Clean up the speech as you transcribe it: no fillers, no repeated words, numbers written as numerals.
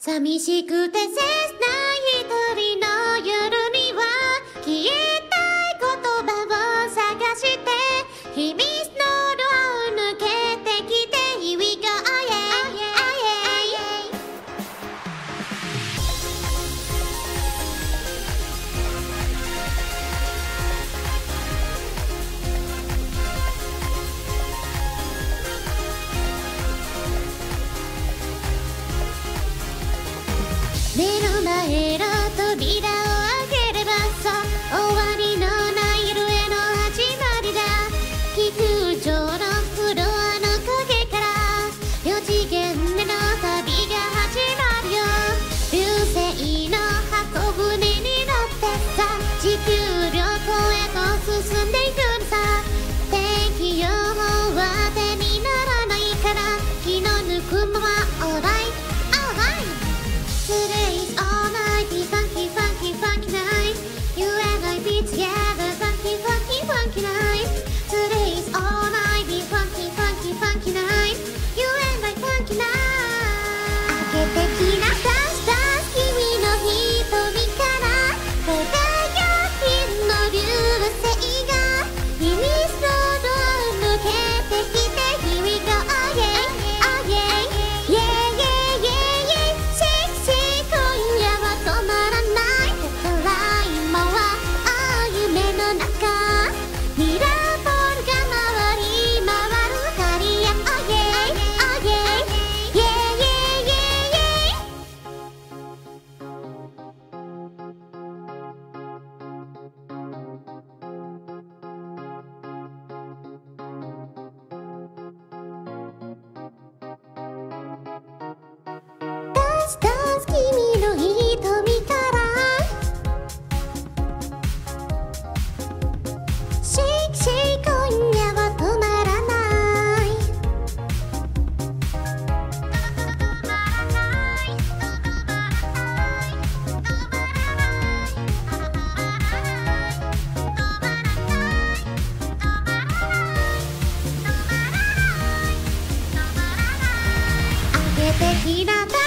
寂しくて切ない一人の夜には消えたい言葉を探して秘密のドアを抜けてきて Here we go, oh yeah, oh yeah, oh yeah. 目の前の扉を「好きだった」